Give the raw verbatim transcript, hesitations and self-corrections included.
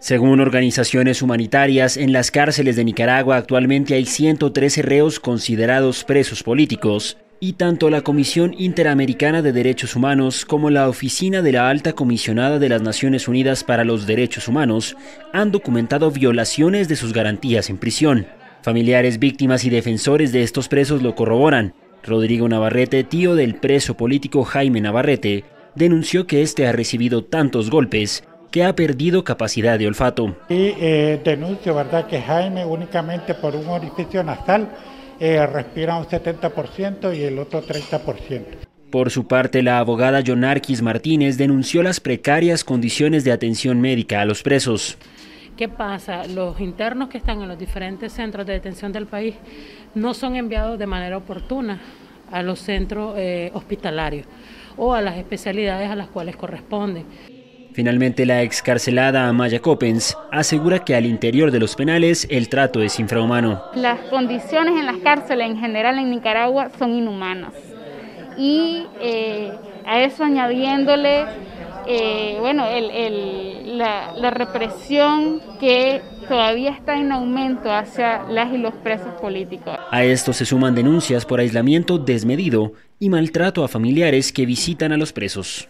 Según organizaciones humanitarias, en las cárceles de Nicaragua actualmente hay ciento trece reos considerados presos políticos, y tanto la Comisión Interamericana de Derechos Humanos como la Oficina de la Alta Comisionada de las Naciones Unidas para los Derechos Humanos han documentado violaciones de sus garantías en prisión. Familiares, víctimas y defensores de estos presos lo corroboran. Rodrigo Navarrete, tío del preso político Jaime Navarrete, denunció que este ha recibido tantos golpes que ha perdido capacidad de olfato. Y eh, denuncio, ¿verdad?, que Jaime únicamente por un orificio nasal eh, respira un setenta por ciento y el otro treinta por ciento. Por su parte, la abogada Jonarquis Martínez denunció las precarias condiciones de atención médica a los presos. ¿Qué pasa? Los internos que están en los diferentes centros de detención del país no son enviados de manera oportuna a los centros eh, hospitalarios o a las especialidades a las cuales corresponden. Finalmente, la excarcelada Amaya Coppens asegura que al interior de los penales el trato es infrahumano. Las condiciones en las cárceles en general en Nicaragua son inhumanas y eh, a eso añadiéndole eh, bueno, el, el, la, la represión que todavía está en aumento hacia las y los presos políticos. A esto se suman denuncias por aislamiento desmedido y maltrato a familiares que visitan a los presos.